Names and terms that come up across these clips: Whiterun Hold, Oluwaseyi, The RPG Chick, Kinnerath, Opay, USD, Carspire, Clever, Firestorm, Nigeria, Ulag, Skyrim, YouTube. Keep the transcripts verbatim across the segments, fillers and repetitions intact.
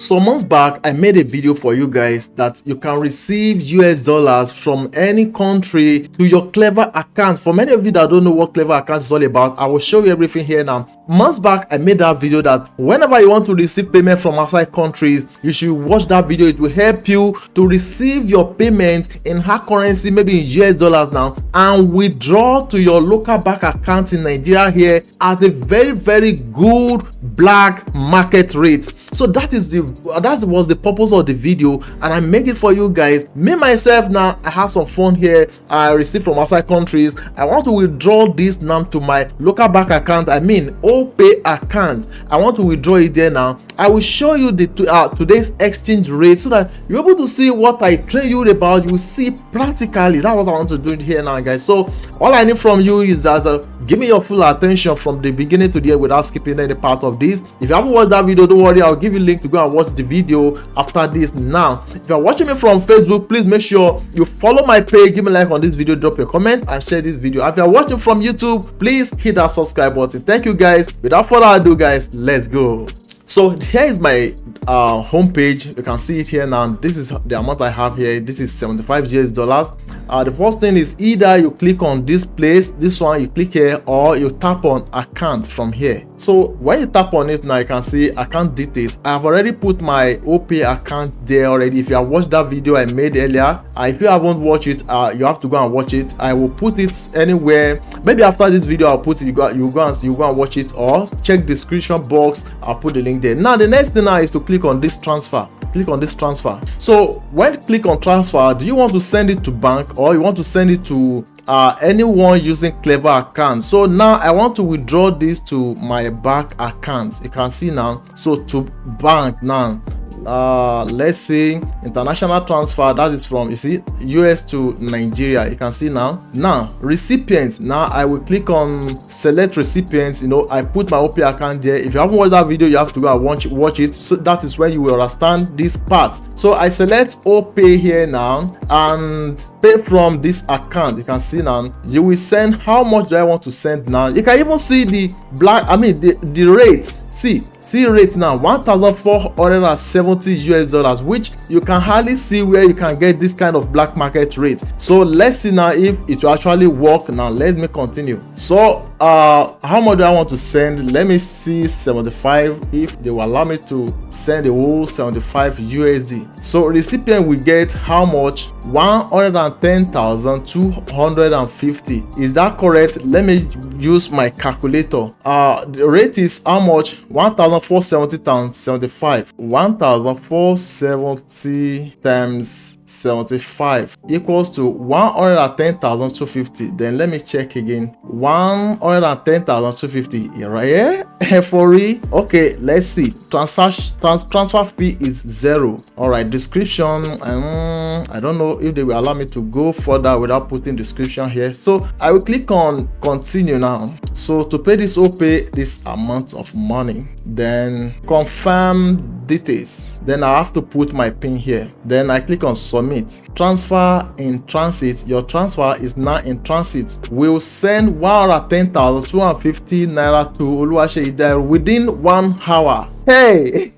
Some months back, I made a video for you guys that you can receive U S dollars from any country to your Clever account. For many of you that don't know what Clever account is all about, I will show you everything here now. Months back, I made that video that whenever you want to receive payment from outside countries, you should watch that video. It will help you to receive your payment in hard currency, maybe in U S dollars now, and withdraw to your local bank account in Nigeria here at a very, very good black market rate. So that is the that was the purpose of the video, and I make it for you guys. Me myself now, I have some fun here. I received from outside countries. I want to withdraw this now to my local bank account, I mean Opay account. I want to withdraw it there now. I will show you the uh, today's exchange rate so that you're able to see what I train you about. You will see practically. That's what I want to do here now, guys. So all I need from you is that uh, give me your full attention from the beginning to the end without skipping any part of this. If you haven't watched that video, don't worry, I'll give you a link to go and watch the video after this now. If you're watching me from Facebook, please make sure you follow my page, give me a like on this video, drop a comment and share this video. If you're watching from YouTube, please hit that subscribe button. Thank you guys. Without further ado, guys, let's go. So here is my uh, home page. You can see it here now. This is the amount I have here. This is seventy-five U S dollars. Uh, the first thing is either you click on this place, this one, you click here, or you tap on account from here. So when you tap on it now, you can see account details. I've already put my Opay account there already. If you have watched that video I made earlier, uh, if you haven't watched it, uh, you have to go and watch it. I will put it anywhere. Maybe after this video, I'll put it. You go, you go and you go and watch it, or check the description box. I'll put the link there. Now the next thing now is to click on this transfer. Click on this transfer. So when you click on transfer, do you want to send it to bank or you want to send it to uh, anyone using Clever account? So now I want to withdraw this to my bank account. You can see now. So to bank now. Uh, let's see, international transfer, that is from, you see, U S to Nigeria. You can see now. Now recipients, now I will click on select recipients. You know, I put my Opay account there. If you haven't watched that video, you have to go and watch, watch it. So that is when you will understand this part. So I select Opay here now and pay from this account. You can see now, you will send how much do I want to send now. You can even see the black, I mean the, the rates. See, see rate now, one thousand four hundred seventy U S dollars, which you can hardly see where you can get this kind of black market rate. So let's see now if it will actually work. Now let me continue. So uh how much do I want to send? Let me see, seventy-five. If they will allow me to send the whole seventy-five U S D, so recipient will get how much? One hundred ten thousand two hundred fifty. Is that correct? Let me use my calculator. Uh the rate is how much? One thousand four hundred seventy times seventy-five. One thousand four hundred seventy times seventy-five equals to one hundred ten thousand two hundred fifty. Then let me check again. One hundred ten thousand two hundred fifty right here. For real. Okay, let's see. Transaction trans transfer fee is zero. All right, description, um, I don't know if they will allow me to go further without putting description here. So I will click on continue now. So to pay this Opay this amount of money, then confirm details, then I have to put my pin here, then I click on submit. Transfer in transit. Your transfer is now in transit. We'll send one hundred ten thousand two hundred fifty naira to Oluwaseyi within one hour. Hey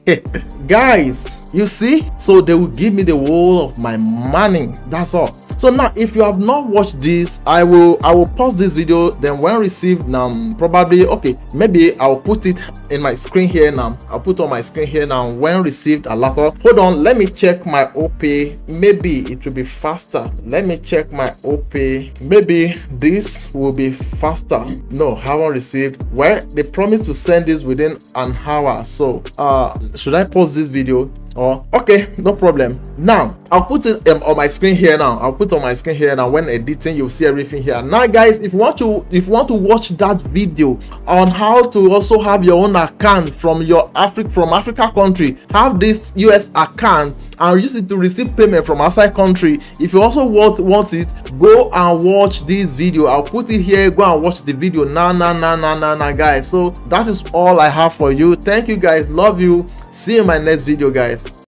guys, you see, so they will give me the whole of my money. That's all. So now if you have not watched this, i will i will pause this video, then when received now, um, probably, okay, maybe I'll put it in my screen here now. I'll put on my screen here now, when received a lot of. Hold on, let me check my Opay. Maybe it will be faster. Let me check my Opay. Maybe this will be faster. No, haven't received. Well, they promised to send this within an hour. So uh should I pause this video? Oh, okay, no problem. Now I'll put it um, on my screen here now. I'll put on my screen here now. When editing, you'll see everything here now, guys. If you want to, if you want to watch that video on how to also have your own account from your Africa, from Africa country, have this U S account and use it to receive payment from outside country. If you also want want it, go and watch this video. I'll put it here. Go and watch the video now, now, now, now, now, now, guys. So that is all I have for you. Thank you, guys. Love you. See you in my next video, guys.